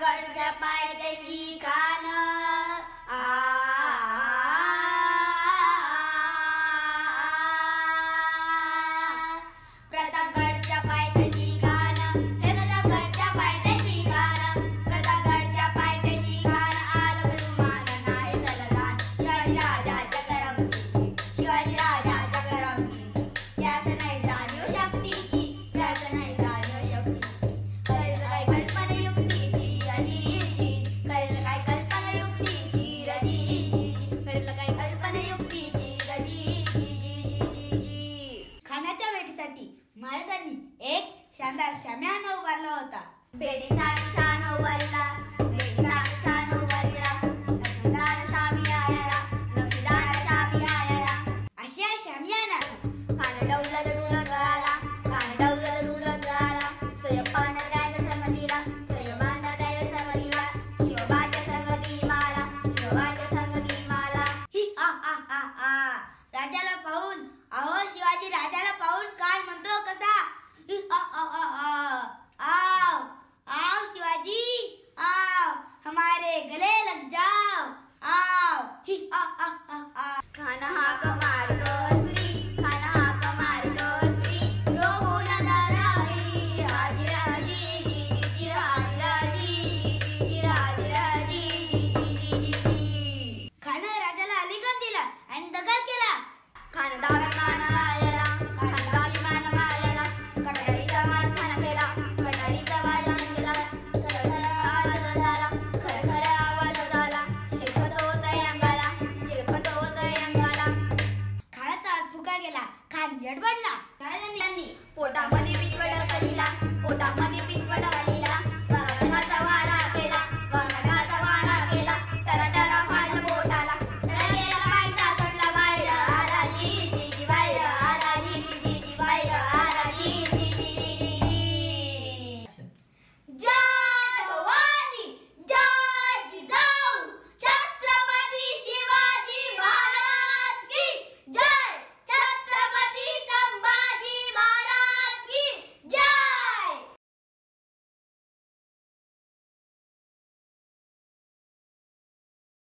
गण जपाय तशी खान।